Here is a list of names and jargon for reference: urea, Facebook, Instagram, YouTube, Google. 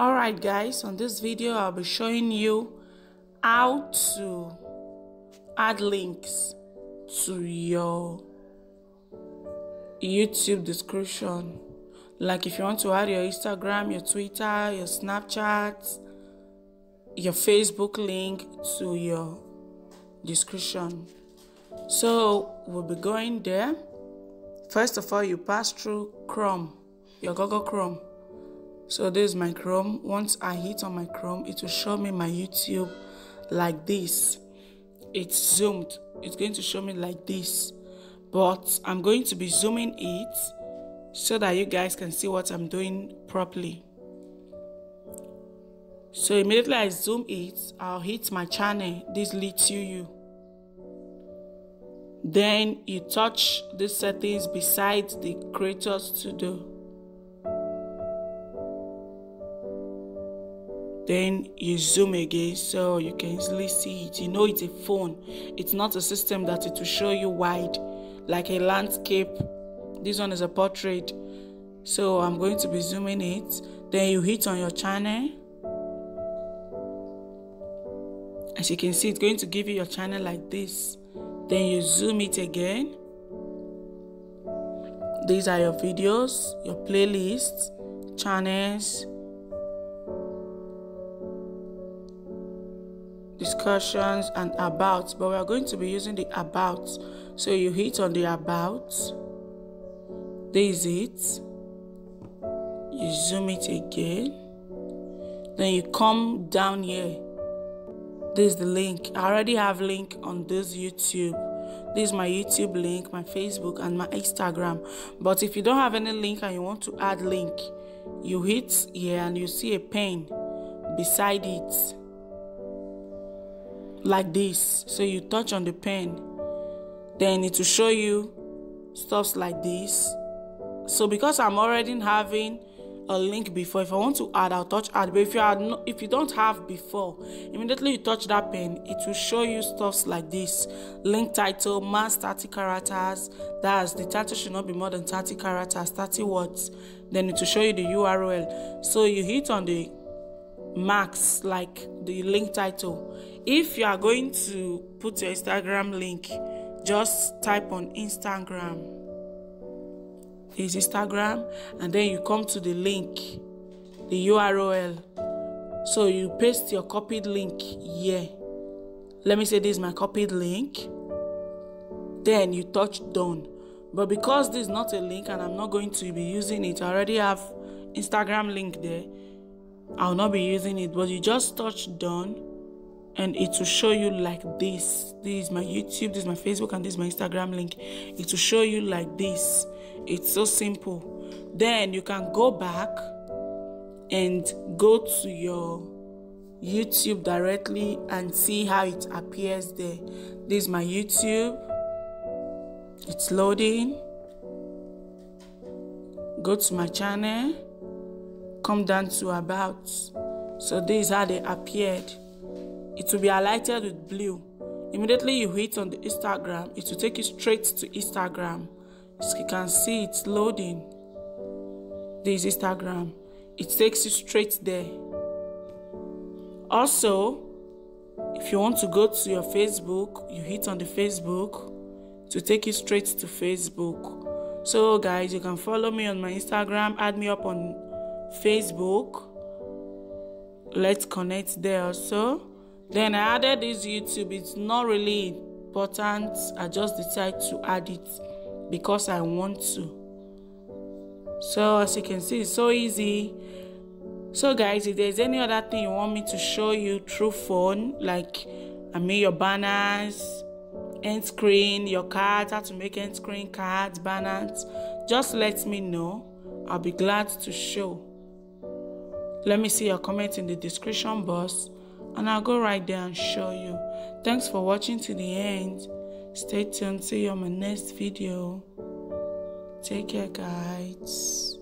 Alright guys, on this video I'll be showing you how to add links to your YouTube description. Like if you want to add your Instagram, your Twitter, your Snapchat, your Facebook link to your description. So we'll be going there. First of all, you pass through Chrome, your Google Chrome. So this is my Chrome. Once I hit on my Chrome, it will show me my YouTube like this. It's zoomed. It's going to show me like this. But I'm going to be zooming it so that you guys can see what I'm doing properly. So immediately I zoom it, I'll hit my channel, this leads you. Then you touch the settings beside the creator studio. Then you zoom again so you can easily see it. You know it's a phone. It's not a system that it will show you wide, like a landscape. This one is a portrait. So I'm going to be zooming it. Then you hit on your channel. As you can see, it's going to give you your channel like this. Then you zoom it again. These are your videos, your playlists, channels, discussions, and about, but we are going to be using the about. So you hit on the about. This is it. You zoom it again. Then you come down here. This is the link. I already have link on this YouTube. This is my YouTube link, my Facebook, and my Instagram. But if you don't have any link and you want to add link, you hit here and you see a pen beside it. Like this. So you touch on the pen, then it will show you stuff like this. So because I'm already having a link before, if I want to add, I'll touch add. But if you don't have before, immediately you touch that pen, it will show you stuff like this. Link title, max 30 characters. That's the title should not be more than 30 characters, 30 words. Then it will show you the URL. So you hit on the max, like the link title. If you are going to put your Instagram link, just type on Instagram. It's Instagram, and then you come to the link, the URL. So you paste your copied link here. Let me say this is my copied link. Then you touch done. But because this is not a link and I'm not going to be using it, I already have Instagram link there. I'll not be using it, but you just touch done and it will show you like this. This is my YouTube, this is my Facebook, and this is my Instagram link. It will show you like this. It's so simple. Then you can go back and go to your YouTube directly and see how it appears there. This is my YouTube. It's loading. Go to my channel. Come down to about. So this is how they appeared. It will be highlighted with blue. Immediately you hit on the Instagram, it will take you straight to Instagram. As you can see, it's loading. This is Instagram. It takes you straight there. Also, if you want to go to your Facebook, you hit on the Facebook to take you straight to Facebook. So guys, you can follow me on my Instagram, add me up on Facebook. Let's connect there also. Then I added this YouTube. It's not really important. I just decided to add it because I want to. So as you can see, it's so easy. So guys, if there's any other thing you want me to show you through phone, like I mean your banners, end screen, your cards, how to make end screen cards, banners, just let me know. I'll be glad to show. Let me see your comment in the description box and I'll go right there and show you. Thanks for watching to the end. Stay tuned. See you on my next video. Take care, guys.